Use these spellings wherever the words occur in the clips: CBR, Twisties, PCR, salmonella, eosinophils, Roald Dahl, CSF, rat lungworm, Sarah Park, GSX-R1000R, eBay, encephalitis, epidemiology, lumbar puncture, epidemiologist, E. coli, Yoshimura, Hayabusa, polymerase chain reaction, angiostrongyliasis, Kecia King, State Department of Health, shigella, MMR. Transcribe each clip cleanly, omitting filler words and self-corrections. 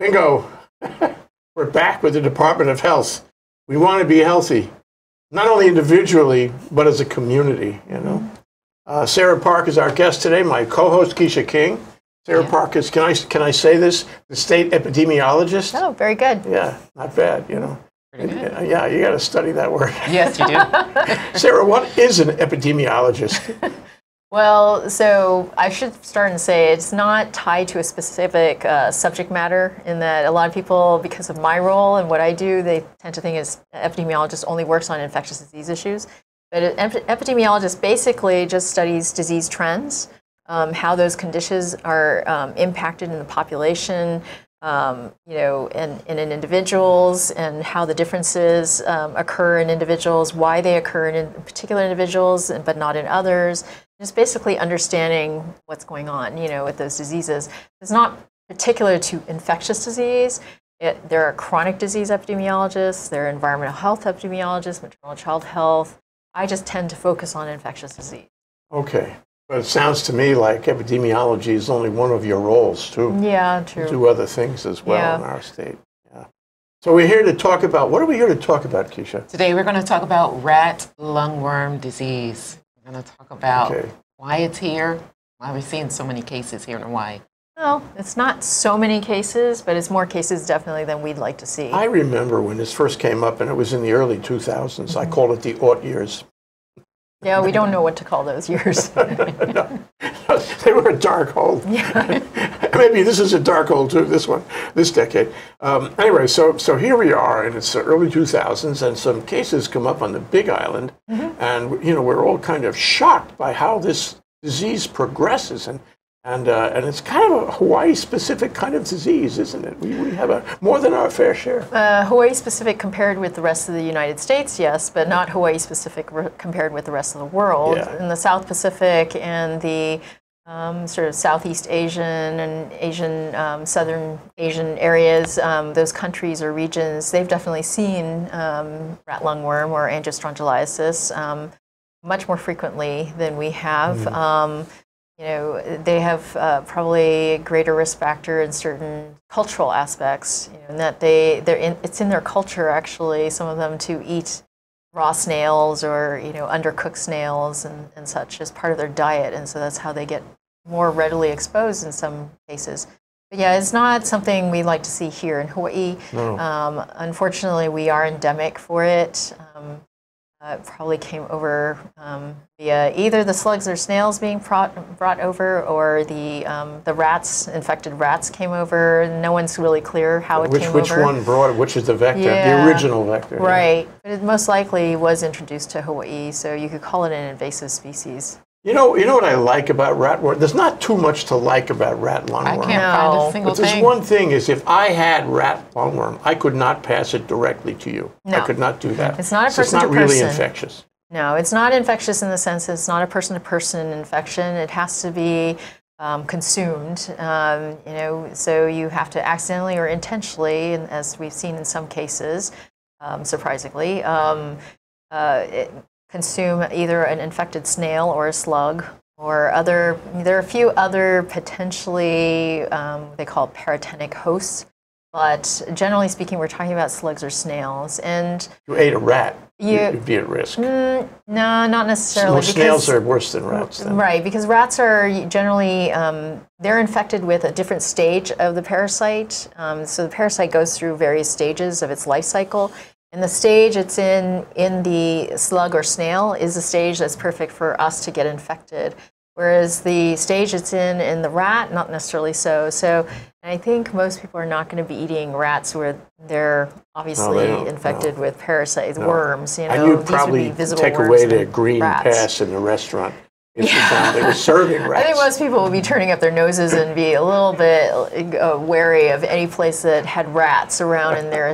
Bingo. We're back with the Department of Health. We want to be healthy, not only individually, but as a community, you know. Sarah Park is our guest today, my co-host, Kecia King. Sarah Park is, can I say this, the state epidemiologist? Oh, very good. Yeah, not bad, you know. Yeah, you got to study that word. Yes, you do. Sarah, what is an epidemiologist? Well, so I should start and say it's not tied to a specific subject matter, in that a lot of people, because of my role and what I do, they tend to think is epidemiologist only works on infectious disease issues. But an epidemiologist basically just studies disease trends, how those conditions are impacted in the population, you know, and in individuals, and how the differences occur in individuals, why they occur in particular individuals, but not in others. Just basically understanding what's going on, you know, with those diseases. It's not particular to infectious disease. There are chronic disease epidemiologists, there are environmental health epidemiologists, maternal and child health. I just tend to focus on infectious disease. Okay. But it sounds to me like epidemiology is only one of your roles, too. Yeah, true. You do other things as well in our state. Yeah. So we're here to talk about, what are we here to talk about, Kecia? Today we're going to talk about rat lungworm disease. We're going to talk about why it's here, why we're seeing so many cases here in Hawaii. Well, it's not so many cases, but it's more cases definitely than we'd like to see. I remember when this first came up, and it was in the early 2000s. I call it the aught years. Yeah, we don't know what to call those years. No, they were a dark hole. Yeah. Maybe this is a dark hole too, this one, this decade. Anyway, so here we are, and it's the early 2000s, and some cases come up on the Big Island, and you know, we're all kind of shocked by how this disease progresses, and it's kind of a Hawaii-specific kind of disease, isn't it? We have more than our fair share. Hawaii-specific compared with the rest of the United States, yes, but not Hawaii-specific compared with the rest of the world. Yeah. In the South Pacific and the sort of Southeast Asian and Asian, Southern Asian areas, those countries or regions, they've definitely seen rat lungworm or angiostrongyliasis much more frequently than we have. You know, they have probably a greater risk factor in certain cultural aspects, you know, in that it's in their culture, actually, some of them, to eat raw snails or, you know, undercooked snails and such as part of their diet. And so that's how they get more readily exposed in some cases. But yeah, it's not something we like to see here in Hawaii. No. Unfortunately, we are endemic for it. It probably came over via either the slugs or snails being brought over, or the rats, infected rats came over. No one's really clear how it came over. Which one brought it? Which is the vector, the original vector? Right. But it most likely was introduced to Hawaii, so you could call it an invasive species. You know what I like about ratworm? There's not too much to like about rat lungworm. I can't find a single thing. But this one thing is, if I had rat lungworm, I could not pass it directly to you. No. I could not do that. It's not a person to person. It's not really infectious. No, it's not infectious in the sense that it's not a person to person infection. It has to be consumed, you know, so you have to accidentally or intentionally, and as we've seen in some cases, surprisingly, consume either an infected snail or a slug or other. There are a few other potentially, they call it paratenic hosts, but generally speaking, we're talking about slugs or snails. And you ate a rat, you'd be at risk. No, not necessarily. Well, snails are worse than rats, then. Right, because rats are generally, they're infected with a different stage of the parasite. So the parasite goes through various stages of its life cycle. And the stage it's in the slug or snail is a stage that's perfect for us to get infected, whereas the stage it's in the rat, not necessarily so. So I think most people are not going to be eating rats where they're obviously infected with parasites, worms. You know, and you'd probably take away their green pass in the restaurant. If they were serving rats. I think most people will be turning up their noses and be a little bit wary of any place that had rats around in their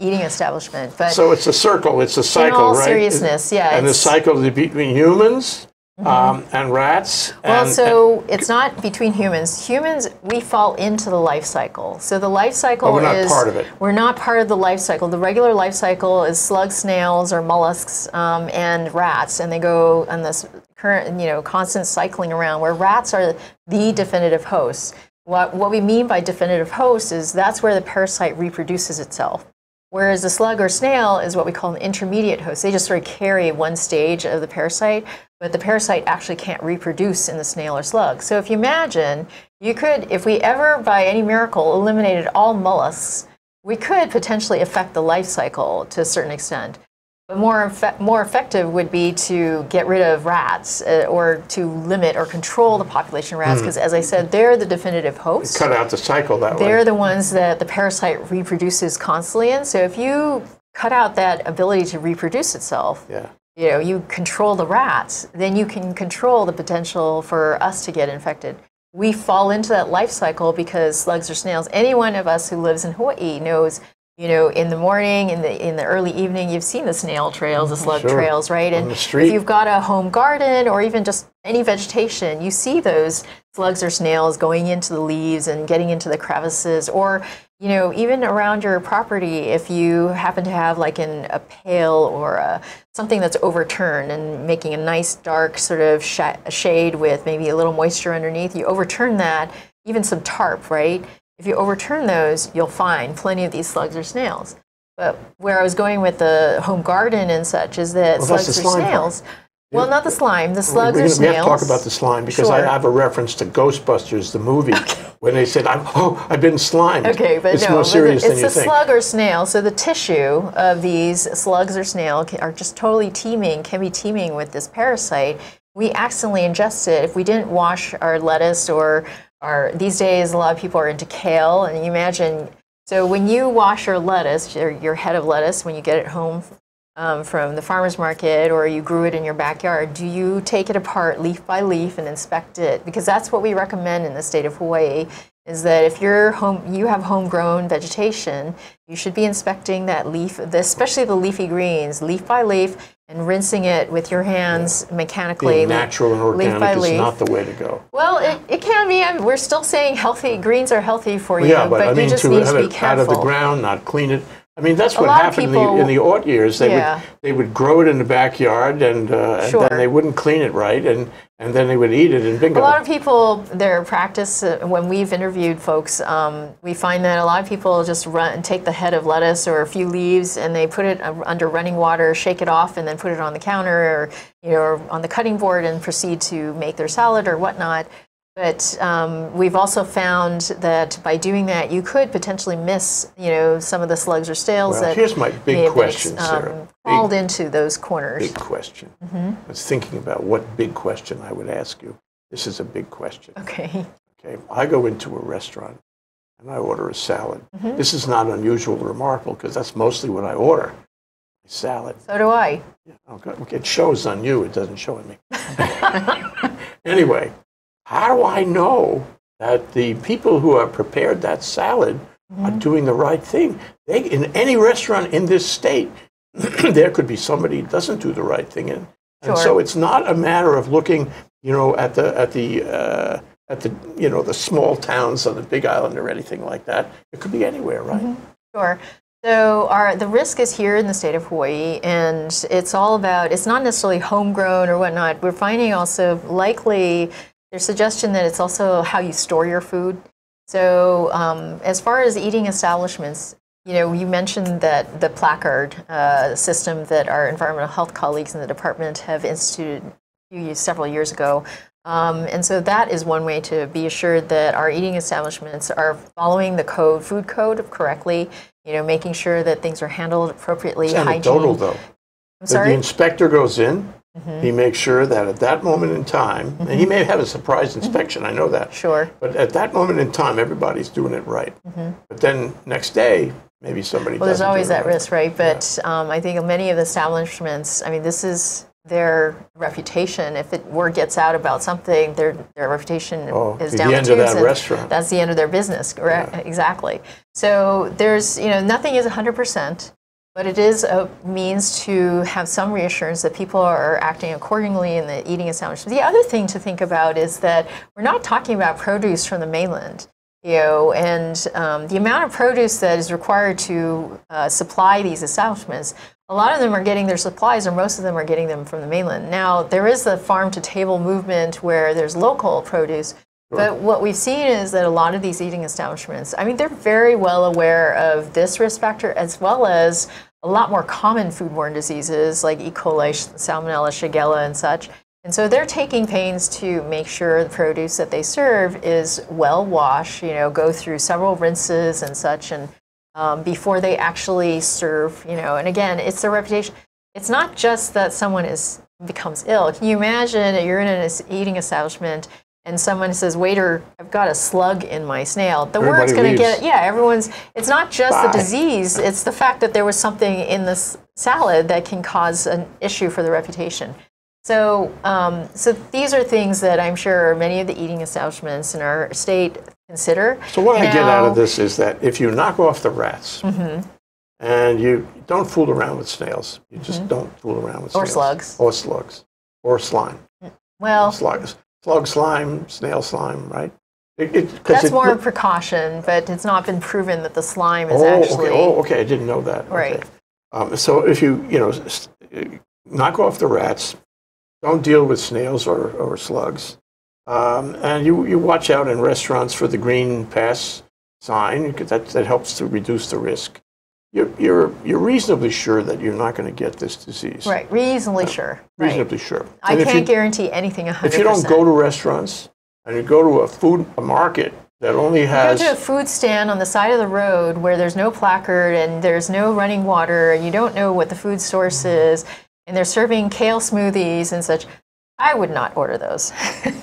eating establishment. But so it's a circle, it's a cycle, right? In all seriousness, yeah. And the cycle is between humans and rats. Well, so it's not between humans. Humans, we fall into the life cycle. So the life cycle is... we're not part of it. We're not part of the life cycle. The regular life cycle is slugs, snails, or mollusks, and rats. And they go on this current, you know, constant cycling around, where rats are the definitive hosts. What we mean by definitive host is that's where the parasite reproduces itself. Whereas the slug or snail is what we call an intermediate host. They just sort of carry one stage of the parasite, but the parasite actually can't reproduce in the snail or slug. So if you imagine, you could, if we ever by any miracle eliminated all mollusks, we could potentially affect the life cycle to a certain extent. But more effective would be to get rid of rats or to limit or control the population of rats because, as I said, they're the definitive host. Cut out the cycle that way. They're the ones that the parasite reproduces constantly in. So if you cut out that ability to reproduce itself, you know, you control the rats, then you can control the potential for us to get infected. We fall into that life cycle because slugs or snails, any one of us who lives in Hawaii knows, you know, in the morning, in the early evening, you've seen the snail trails, the slug trails, right? And if you've got a home garden or even just any vegetation, you see those slugs or snails going into the leaves and getting into the crevices, or, you know, even around your property, if you happen to have like a pail or something that's overturned and making a nice dark sort of shade with maybe a little moisture underneath, you overturn that, even some tarp, right? If you overturn those, you'll find plenty of these slugs or snails. But where I was going with the home garden and such is that slugs or snails, well, not the slime, the slugs or snails. We have to talk about the slime because I have a reference to Ghostbusters, the movie, when they said, I've been slimed. Okay, but it's more serious than you think. It's the slug or snail. So the tissue of these slugs or snail are just totally teeming, can be teeming with this parasite. We accidentally ingest it. If we didn't wash our lettuce or these days, a lot of people are into kale, and you imagine, so when you wash your lettuce, your head of lettuce, when you get it home from the farmer's market or you grew it in your backyard, do you take it apart leaf by leaf and inspect it? Because that's what we recommend in the state of Hawaii, is that if you're you have homegrown vegetation, you should be inspecting that leaf, especially the leafy greens, leaf by leaf, and rinsing it with your hands mechanically. Being natural and organic is not the way to go. Well, it can be. I mean, we're still saying healthy greens are healthy for you, but you just need to be careful. Out of the ground, not clean it. I mean, that's what happened in the odd years. They would grow it in the backyard, and then they wouldn't clean it right, and then they would eat it, and bingo. A lot of people, their practice, when we've interviewed folks, we find that a lot of people just run and take the head of lettuce or a few leaves, and they put it under running water, shake it off, and then put it on the counter or, you know, on the cutting board and proceed to make their salad or whatnot. But we've also found that by doing that, you could potentially miss, you know, some of the slugs or snails that here's my big question, Sarah. Crawled into those corners. Big question. I was thinking about what big question I would ask you. This is a big question. Okay. Okay. I go into a restaurant and I order a salad. This is not unusual or remarkable because that's mostly what I order. Salad. So do I. Yeah. Oh, God. It shows on you. It doesn't show on me. Anyway. How do I know that the people who have prepared that salad are doing the right thing? They, in any restaurant in this state, there could be somebody who doesn't do the right thing. And so it's not a matter of looking, you know, at the you know, the small towns on the Big Island or anything like that. It could be anywhere, right? Sure. So the risk is here in the state of Hawaii, and it's all about, it's not necessarily homegrown or whatnot. We're finding also likely there's suggestion that it's also how you store your food. So as far as eating establishments, you know, you mentioned that the placard system that our environmental health colleagues in the department have instituted several years ago. And so that is one way to be assured that our eating establishments are following the code, food code correctly, you know, making sure that things are handled appropriately. It's anecdotal, though. I'm sorry? The inspector goes in. He makes sure that at that moment in time, and he may have a surprise inspection, I know that. Sure. But at that moment in time, everybody's doing it right. But then next day, maybe somebody doesn't. Well, there's always that risk, right? But I think many of the establishments, I mean, this is their reputation. If word gets out about something, their reputation is down the tubes. End of that restaurant. That's the end of their business, correct? Yeah. Exactly. So there's, you know, nothing is 100%. But it is a means to have some reassurance that people are acting accordingly in the eating establishment. The other thing to think about is that we're not talking about produce from the mainland, you know, and the amount of produce that is required to supply these establishments, a lot of them are getting their supplies, or most of them are getting them from the mainland. Now, there is the farm-to-table movement where there's local produce, But what we've seen is that a lot of these eating establishments, I mean, they're very well aware of this risk factor as well as a lot more common foodborne diseases like E. coli, salmonella, shigella, and such. And so they're taking pains to make sure the produce that they serve is well washed, you know, go through several rinses and such, and before they actually serve, you know. And again, it's their reputation. It's not just that someone becomes ill. Can you imagine you're in an eating establishment and someone says, waiter, I've got a slug in my snail. The word's going to get, yeah, everyone's, it's not just the disease, it's the fact that there was something in this salad that can cause an issue for the reputation. So, so these are things that I'm sure many of the eating establishments in our state consider. So what I get out of this is that if you knock off the rats, and you don't fool around with snails, you just don't fool around with snails. Or slugs. Or slugs. Or slime. Well. Slugs. Slug slime, snail slime, right? That's more of a precaution, but it's not been proven that the slime is actually... Okay. Oh, okay, I didn't know that. Right. Okay. So if you, you know, knock off the rats, don't deal with snails or slugs, and you watch out in restaurants for the green pass sign, because that helps to reduce the risk. You're reasonably sure that you're not going to get this disease. Right, reasonably sure. Reasonably sure. And I can't guarantee anything 100%. If you don't go to restaurants and you go to a market that only has... You go to a food stand on the side of the road where there's no placard and there's no running water and you don't know what the food source is and they're serving kale smoothies and such, I would not order those.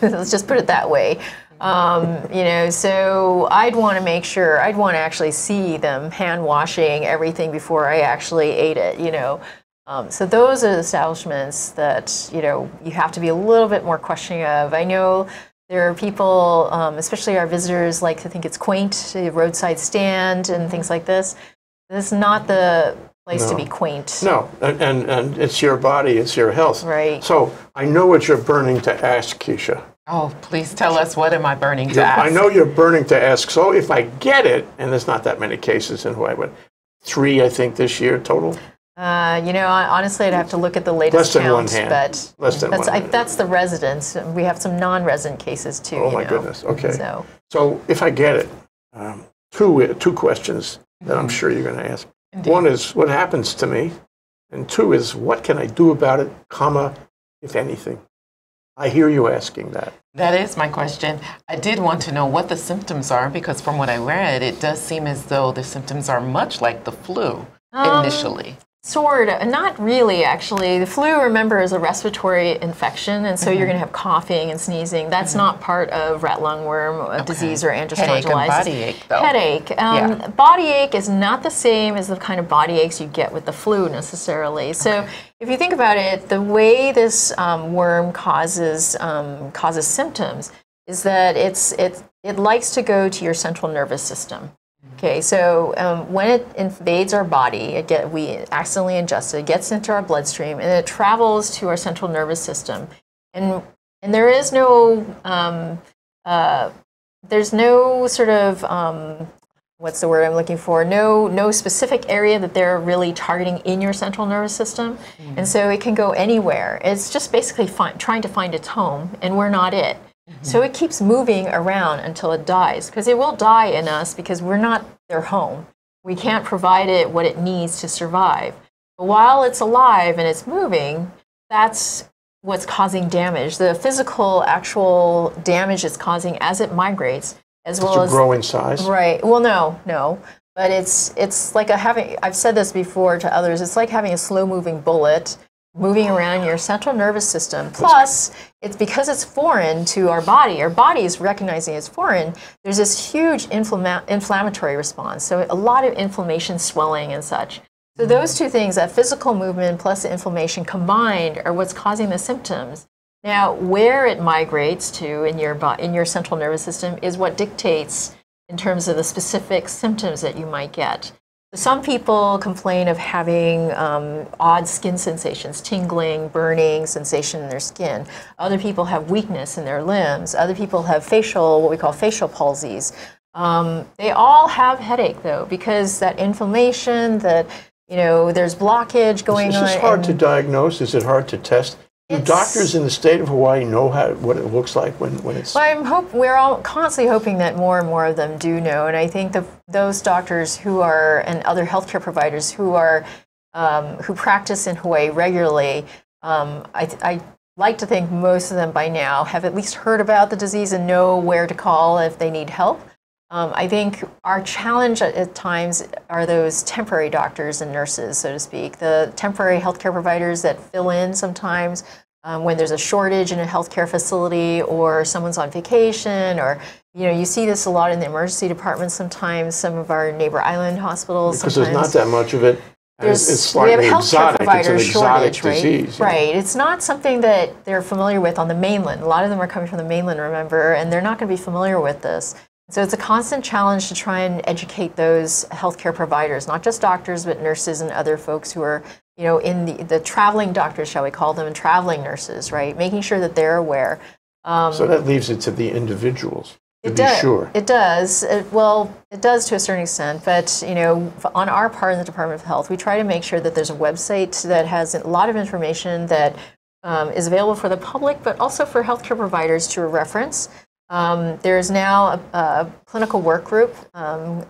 Let's just put it that way. You know, so I'd want to make sure, I'd want to actually see them hand washing everything before I actually ate it, you know. So those are the establishments that, you know, you have to be a little bit more questioning of. I know there are people, especially our visitors, like to think it's quaint, a roadside stand and things like this. This is not the place to be quaint. No, and it's your body, it's your health. Right. So I know what you're burning to ask, Kecia. Oh, please tell us, what am I burning to ask? I know you're burning to ask. So if I get it, and there's not that many cases in Hawaii, but 3, I think, this year total? You know, honestly, I'd have to look at the latest count. Less than one hand. That's the residents. We have some non-resident cases, too. Oh, my goodness. Okay. So if I get it, two questions that I'm sure you're going to ask. Indeed. One is, what happens to me? And 2 is, what can I do about it, comma, if anything? I hear you asking that. That is my question. I did want to know what the symptoms are, because from what I read, it does seem as though the symptoms are much like the flu initially. Sort of. Not really, actually. The flu, remember, is a respiratory infection, and so you're going to have coughing and sneezing. That's not part of rat lungworm disease or angiostrongyliasis. Headache and body ache, though. Headache. Yeah. Body ache is not the same as the kind of body aches you get with the flu, necessarily. So if you think about it, the way this worm causes symptoms is that it likes to go to your central nervous system. Okay, so when it invades our body, we accidentally ingest it, it gets into our bloodstream, and it travels to our central nervous system. And there is no, there's no sort of, what's the word I'm looking for? No specific area that they're really targeting in your central nervous system. And so it can go anywhere. It's just basically trying to find its home, and we're not it. So it keeps moving around until it dies, because it will die in us because we're not their home. We can't provide it what it needs to survive. But while it's alive and it's moving, that's what's causing damage. The physical, actual damage it's causing as it migrates, as well as... To grow in size? Right. Well, no. But it's like I've said this before to others, it's like having a slow-moving bullet moving around your central nervous system. Plus, it's because it's foreign to our body is recognizing it's foreign, there's this huge inflammatory response. So a lot of inflammation, swelling and such. So those two things, that physical movement plus the inflammation combined, are what's causing the symptoms. Now, where it migrates to in your central nervous system is what dictates in terms of the specific symptoms that you might get. Some people complain of having odd skin sensations, tingling, burning sensation in their skin. Other people have weakness in their limbs. Other people have what we call facial palsies. They all have headache, though, because that inflammation, there's blockage going on. Is this hard to diagnose? Is it hard to test? Do doctors in the state of Hawaii know what it looks like when it's... Well, we're all constantly hoping that more and more of them do know, and I think those doctors who are, and other healthcare providers who are, who practice in Hawaii regularly, I like to think most of them by now have at least heard about the disease and know where to call if they need help. I think our challenge at times are those temporary doctors and nurses, so to speak, the temporary healthcare providers that fill in sometimes when there's a shortage in a healthcare facility or someone's on vacation, or you see this a lot in the emergency department sometimes, some of our neighbor island hospitals. Because sometimes there's not that much of it. It's slightly exotic. It's an exotic disease. Right. It's not something that they're familiar with on the mainland. A lot of them are coming from the mainland, remember, and they're not going to be familiar with this. So it's a constant challenge to try and educate those healthcare providers, not just doctors, but nurses and other folks who are, in the traveling doctors, shall we call them, and traveling nurses, right? Making sure that they're aware. So that leaves it to the individuals to be sure. It does. Well, it does to a certain extent. But, on our part in the Department of Health, we try to make sure that there's a website that has a lot of information that is available for the public, but also for healthcare providers to reference. There is now a clinical work group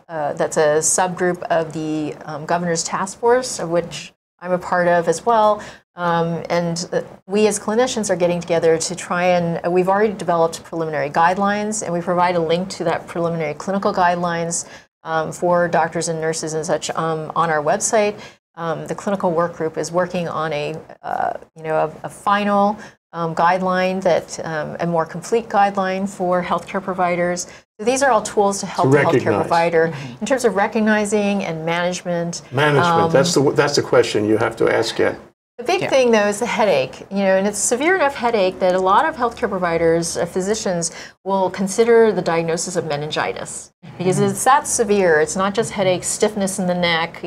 that's a subgroup of the governor's task force, of which I'm a part of as well. And we as clinicians are getting together to try and, we've already developed preliminary guidelines, and we provide a link to that preliminary clinical guidelines for doctors and nurses and such on our website. The clinical work group is working on a final guideline that a more complete guideline for healthcare providers. So these are all tools to help the healthcare provider in terms of recognizing and management. That's the question you have to ask. Yeah. The big thing though is the headache, and it's a severe enough headache that a lot of healthcare providers, physicians, will consider the diagnosis of meningitis because it's that severe. It's not just headache, stiffness in the neck,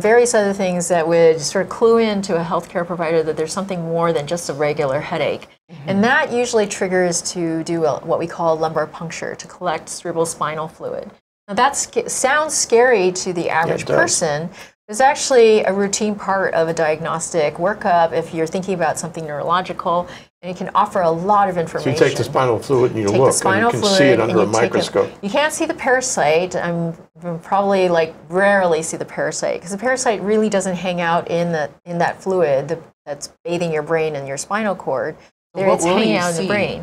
various other things that would sort of clue in to a healthcare provider that there's something more than just a regular headache. And that usually triggers to do what we call lumbar puncture, to collect cerebral spinal fluid. Now that sounds scary to the average person. It's actually a routine part of a diagnostic workup if you're thinking about something neurological, and it can offer a lot of information. So you take the spinal fluid and you look, and you can see it under a microscope. You can't see the parasite. I'm probably rarely see the parasite because the parasite really doesn't hang out in that fluid that's bathing your brain and your spinal cord. It's hanging out in the brain.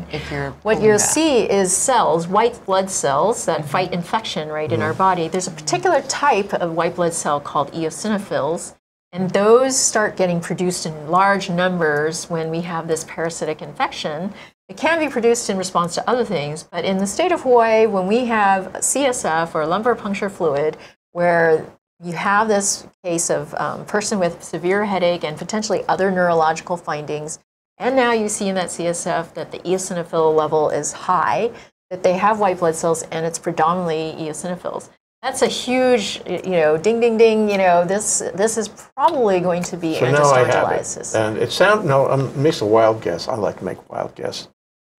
What you'll see is cells, white blood cells, that fight infection in our body. There's a particular type of white blood cell called eosinophils, and those start getting produced in large numbers when we have this parasitic infection. It can be produced in response to other things, but in the state of Hawaii, when we have CSF or lumbar puncture fluid, where you have this case of person with severe headache and potentially other neurological findings, and now you see in that CSF that the eosinophil level is high, that they have white blood cells, and it's predominantly eosinophils. That's a huge, ding, ding, ding. This is probably going to be angiostrongyliasis. So now I have it. And it sounds, it makes a wild guess. I like to make wild guess.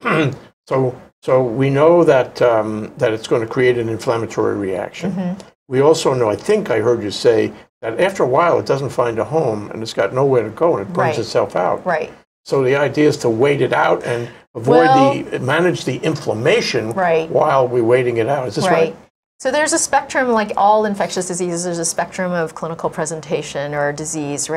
So we know that, that it's going to create an inflammatory reaction. We also know, I think I heard you say, that after a while it doesn't find a home, and it's got nowhere to go, and it burns itself out. Right. So the idea is to wait it out and avoid manage the inflammation while we're waiting it out. Is this right? So there's a spectrum, like all infectious diseases, there's a spectrum of clinical presentation or disease,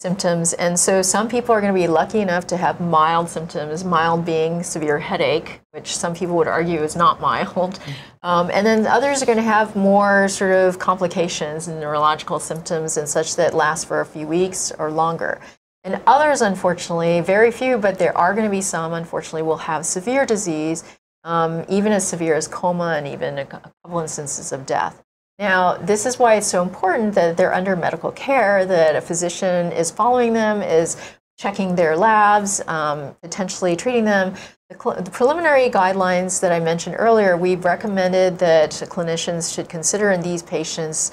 symptoms. And so some people are going to be lucky enough to have mild symptoms, mild being severe headache, which some people would argue is not mild. And then others are going to have more sort of complications and neurological symptoms and such that last for a few weeks or longer. And others, unfortunately, very few, but there are going to be some, unfortunately, will have severe disease, even as severe as coma and even a couple instances of death. Now, this is why it's so important that they're under medical care, that a physician is following them, is checking their labs, potentially treating them. The preliminary guidelines that I mentioned earlier, we've recommended that clinicians should consider in these patients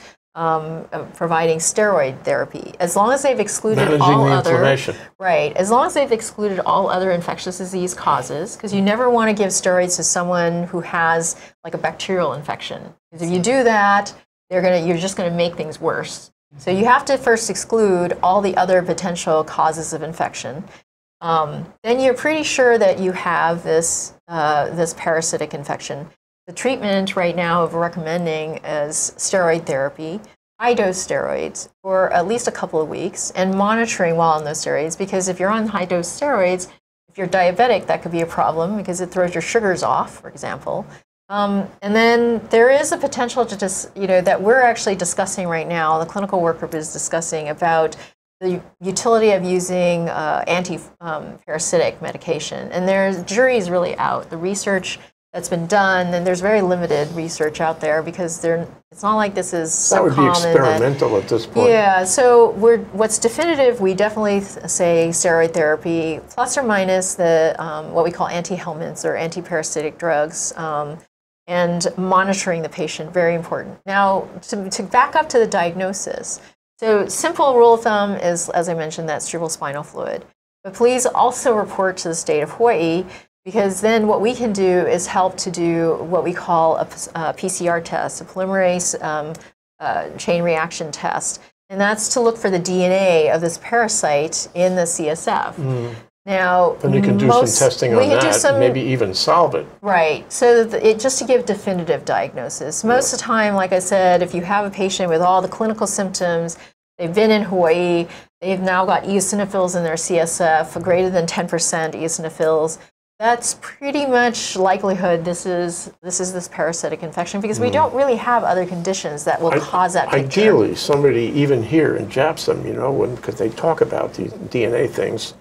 providing steroid therapy, as long as they've excluded as long as they've excluded all other infectious disease causes, because you never want to give steroids to someone who has a bacterial infection. Because if you do that, you're just going to make things worse. So you have to first exclude all the other potential causes of infection. then you're pretty sure that you have this, this parasitic infection. The treatment right now of recommending is steroid therapy, high-dose steroids for at least a couple of weeks, and monitoring while on those steroids, because if you're on high-dose steroids, if you're diabetic, that could be a problem because it throws your sugars off, for example. And then there is a potential to just, that we're actually discussing right now, the clinical workgroup is discussing about the utility of using anti-parasitic medication. And the jury is really out. The research that's been done, and there's very limited research out there because it's not like this is so common. That would be experimental at this point. Yeah, so what's definitive, we definitely say steroid therapy, plus or minus the what we call anti-helminths or anti-parasitic drugs, and monitoring the patient, very important. Now, to back up to the diagnosis, so simple rule of thumb is, as I mentioned, that cerebrospinal fluid. But please also report to the state of Hawaii, because then what we can do is help to do what we call a PCR test, a polymerase chain reaction test. And that's to look for the DNA of this parasite in the CSF. Mm. Now, and you can do some testing on that, maybe even solve it. Right. So just to give definitive diagnosis. Most of the time, like I said, if you have a patient with all the clinical symptoms, they've been in Hawaii, they've now got eosinophils in their CSF, greater than 10% eosinophils, that's pretty much likelihood this is this parasitic infection, because we don't really have other conditions that will cause that picture. Ideally, somebody even here in Japsum, because they talk about these DNA things,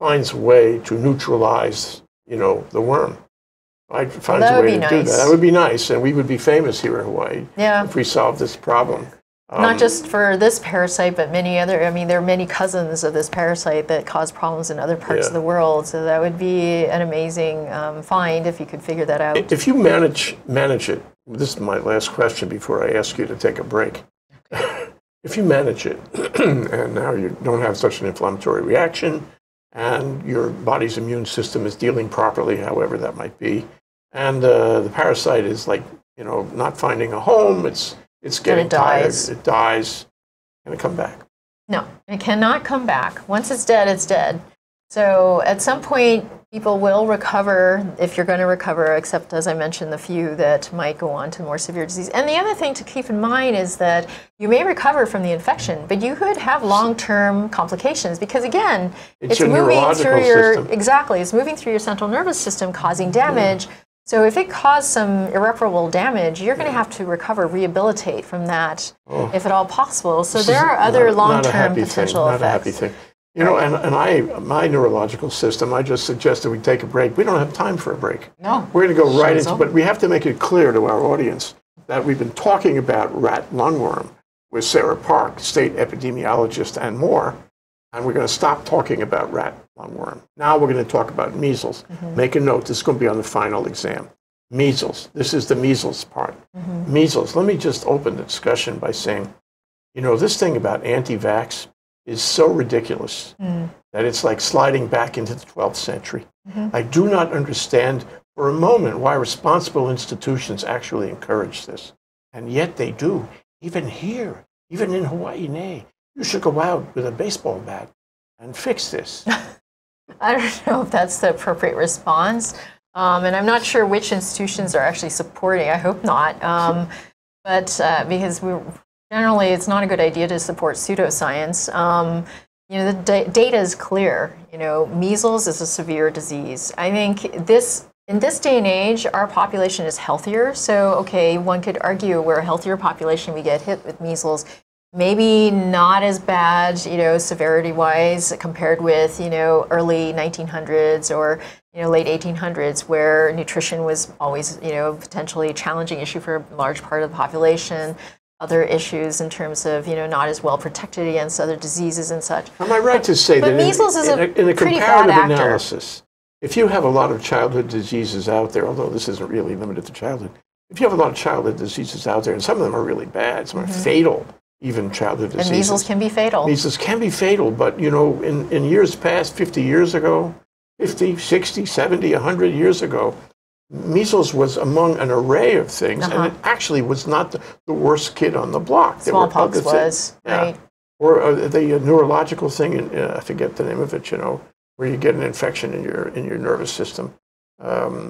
finds a way to neutralize, the worm. Finds a way to do that. That would be nice, and we would be famous here in Hawaii if we solved this problem. Not just for this parasite, but many other, there are many cousins of this parasite that cause problems in other parts of the world. So that would be an amazing find if you could figure that out. If you manage it, this is my last question before I ask you to take a break. If you manage it, and now you don't have such an inflammatory reaction, and your body's immune system is dealing properly, however that might be, and the parasite is not finding a home, it's getting tired, it dies, and it come back? No, it cannot come back. Once it's dead, it's dead. So at some point, people will recover, if you're going to recover, except, as I mentioned, the few that might go on to more severe disease. And the other thing to keep in mind is that you may recover from the infection, but you could have long-term complications because, again, it's moving through your system. Exactly, it's moving through your central nervous system, causing damage. Yeah. So if it caused some irreparable damage, you're going to have to recover, rehabilitate from that, if at all possible. So there are other long-term potential effects. Not a happy thing. My neurological system, I just suggested we take a break. We don't have time for a break. No. We're going to go right into, but we have to make it clear to our audience that we've been talking about rat lungworm with Sarah Park, state epidemiologist and more. And we're going to stop talking about rat lungworm. Now we're going to talk about measles. Mm-hmm. Make a note, this is going to be on the final exam. Measles, this is the measles part. Mm-hmm. Measles, let me just open the discussion by saying, this thing about anti-vax is so ridiculous that it's like sliding back into the 12th century. Mm-hmm. I do not understand for a moment why responsible institutions actually encourage this. And yet they do, even here, even in Hawaii, You should go out with a baseball bat and fix this. I don't know if that's the appropriate response. And I'm not sure which institutions are actually supporting. I hope not. But because generally it's not a good idea to support pseudoscience. The data is clear. Measles is a severe disease. I think in this day and age, our population is healthier. So, one could argue we're a healthier population. We get hit with measles. Maybe not as bad, severity-wise compared with, early 1900s or, late 1800s, where nutrition was always, potentially a challenging issue for a large part of the population. Other issues in terms of, not as well protected against other diseses and such. Am I right to say that measles is in a comparative analysis, if you have a lot of childhood diseases out there, although this isn't really limited to childhood, if you have a lot of childhood diseases out there, and some of them are really bad, some are fatal, even childhood diseases. And measles can be fatal. Measles can be fatal, but in years past, 50 years ago, 50, 60, 70, 100 years ago, measles was among an array of things, and it actually was not the worst kid on the block. Smallpox was, right? Or the neurological thing, I forget the name of it, where you get an infection in your nervous system.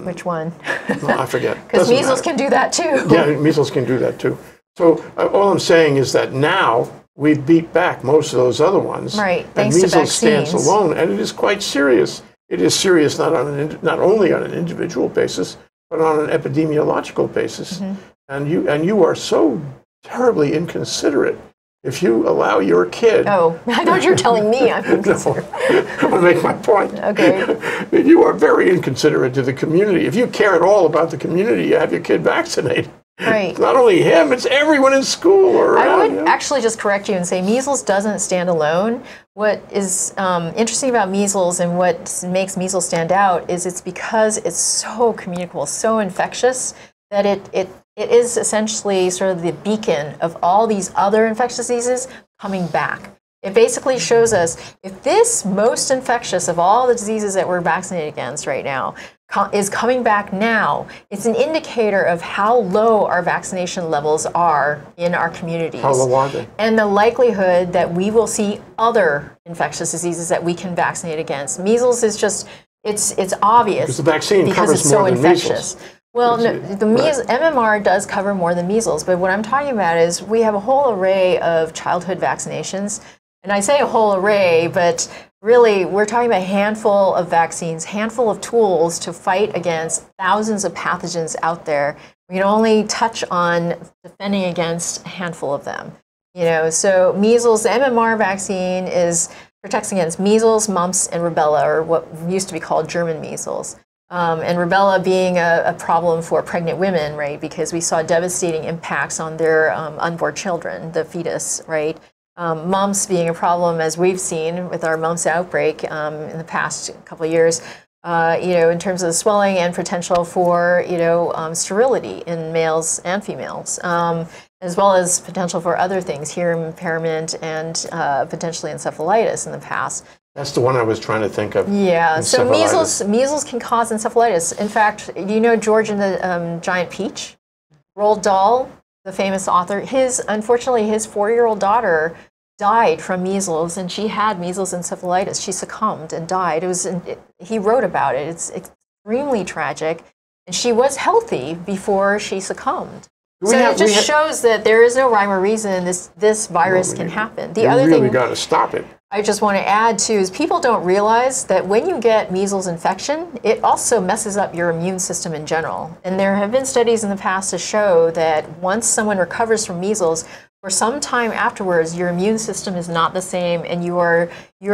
Which one? I forget. Because measles can do that too. Yeah, measles can do that too. So all I'm saying is that now we beat back most of those other ones. Right. Thanks to vaccines. Stands alone, and it is quite serious. It is serious not only on an individual basis, but on an epidemiological basis. Mm-hmm. And you are so terribly inconsiderate if you allow your kid. Oh, I thought you were telling me I'm inconsiderate. No, I'm going to make my point. Okay. You are very inconsiderate to the community. If you care at all about the community, you have your kid vaccinated. Right. Not only him, it's everyone in school. Or I would actually just correct you and say measles doesn't stand alone. What is interesting about measles and what makes measles stand out is it's because it's so communicable, so infectious, that it is essentially sort of the beacon of all these other infectious diseases coming back. It basically shows us if this most infectious of all the diseases that we're vaccinated against right now is coming back now, it's an indicator of how low our vaccination levels are in our communities. How low are they? And the likelihood that we will see other infectious diseases that we can vaccinate against. Measles is just, it's obvious. Because the vaccine covers more than measles. Well, no, the MMR does cover more than measles, but what I'm talking about is we have a whole array of childhood vaccinations. And I say a whole array, but really we're talking about a handful of vaccines, handful of tools to fight against thousands of pathogens out there. We can only touch on defending against a handful of them. You know, so measles, the MMR vaccine protects against measles, mumps, and rubella, or what used to be called German measles. And rubella being a problem for pregnant women, right, because we saw devastating impacts on their unborn children, the fetus, right? Mumps being a problem, as we've seen with our mumps outbreak in the past couple of years, you know, in terms of the swelling and potential for, you know, sterility in males and females, as well as potential for other things, hearing impairment and potentially encephalitis in the past. That's the one I was trying to think of. Yeah, so measles can cause encephalitis. In fact, you know George and the Giant Peach? Roald Dahl, the famous author, unfortunately his 4-year-old daughter died from measles, and she had measles encephalitis. She succumbed and died. He wrote about it. It's extremely tragic, and she was healthy before she succumbed. So it just shows that there is no rhyme or reason this virus can happen. The other thing, we got to stop it. I just want to add too is people don't realize that when you get measles infection, it also messes up your immune system in general. And there have been studies in the past to show that once someone recovers from measles, for some time afterwards, your immune system is not the same, and you're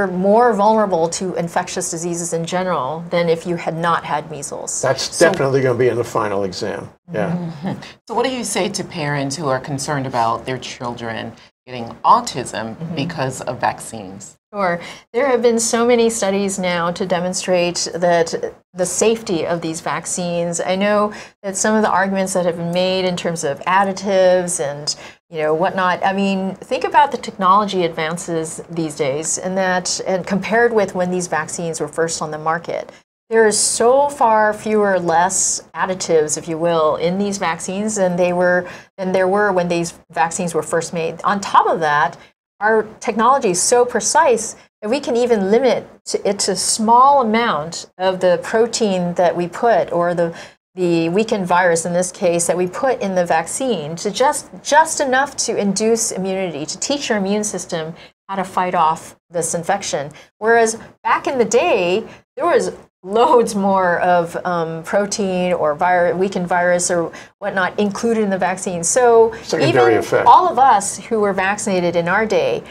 more vulnerable to infectious diseases in general than if you had not had measles. That's definitely going to be in the final exam. Yeah. Mm-hmm. So what do you say to parents who are concerned about their children getting autism because of vaccines? Sure. There have been so many studies now to demonstrate that the safety of these vaccines. I know that some of the arguments that have been made in terms of additives and, you know, whatnot. I mean, think about the technology advances these days and compared with when these vaccines were first on the market. There is so far fewer, less additives, if you will, in these vaccines than there were when these vaccines were first made. On top of that, our technology is so precise that we can even limit it to a small amount of the protein that we put, or the weakened virus in this case, that we put in the vaccine to just enough to induce immunity, to teach your immune system how to fight off this infection. Whereas back in the day, there was loads more of protein or weakened virus or whatnot included in the vaccine. So even all of us who were vaccinated in our day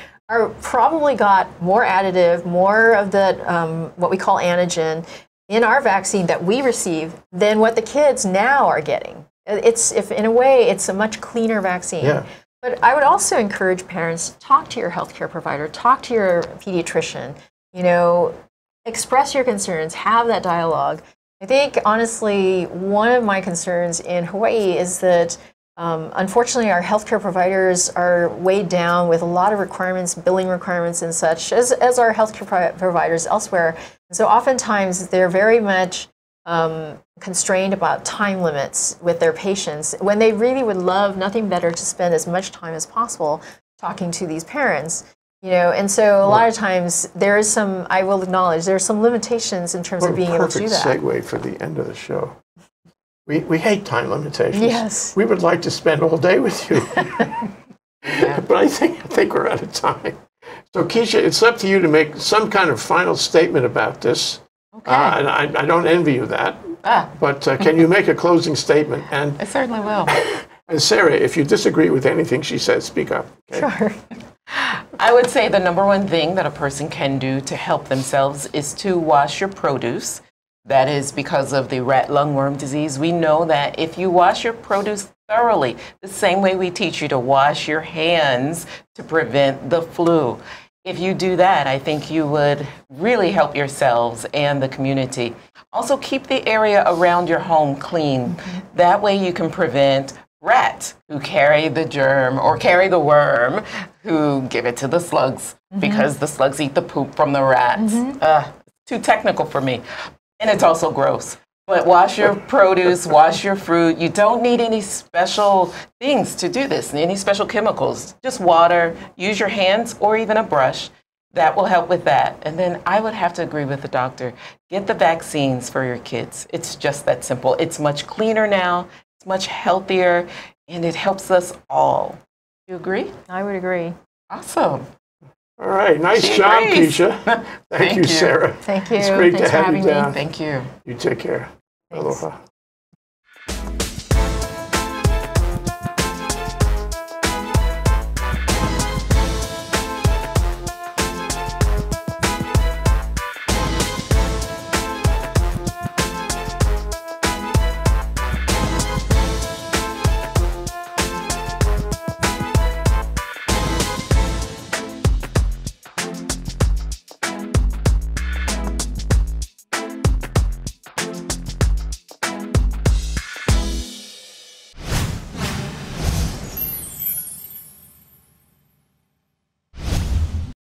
probably got more additive, more of the what we call antigen in our vaccine that we receive than what the kids now are getting. In a way, it's a much cleaner vaccine. Yeah. But I would also encourage parents to talk to your healthcare provider, talk to your pediatrician, you know, express your concerns, have that dialogue. I think, honestly, one of my concerns in Hawaii is that, unfortunately, our healthcare providers are weighed down with a lot of requirements, billing requirements and such, as our healthcare providers elsewhere. And so oftentimes, they're very much constrained about time limits with their patients, when they really would love nothing better to spend as much time as possible talking to these parents. You know, and so a lot of times there is some, I will acknowledge, there are some limitations in terms of being able to do that. Perfect segue for the end of the show. We hate time limitations. Yes. We would like to spend all day with you. But I think we're out of time. So Kecia, it's up to you to make some kind of final statement about this. Okay. And I don't envy you that. Ah. But can you make a closing statement? And I certainly will. And Sarah, if you disagree with anything she says, speak up. Okay? Sure. I would say the #1 thing that a person can do to help themselves is to wash your produce. That is because of the rat lungworm disease. We know that if you wash your produce thoroughly, the same way we teach you to wash your hands to prevent the flu, if you do that, I think you would really help yourselves and the community. Also, keep the area around your home clean. That way you can prevent rats who carry the germ or carry the worm who give it to the slugs because the slugs eat the poop from the rats. Too technical for me. And it's also gross. But wash your produce, wash your fruit. You don't need any special things to do this, any special chemicals. Just water, use your hands or even a brush. That will help with that. And then I would have to agree with the doctor. Get the vaccines for your kids. It's just that simple. It's much cleaner now. It's much healthier. And it helps us all. You agree? I would agree. Awesome. All right, nice job, Kecia. Thank you, Sarah. Thank you. It's great to have you down. Thank you. You take care. Thanks. Aloha.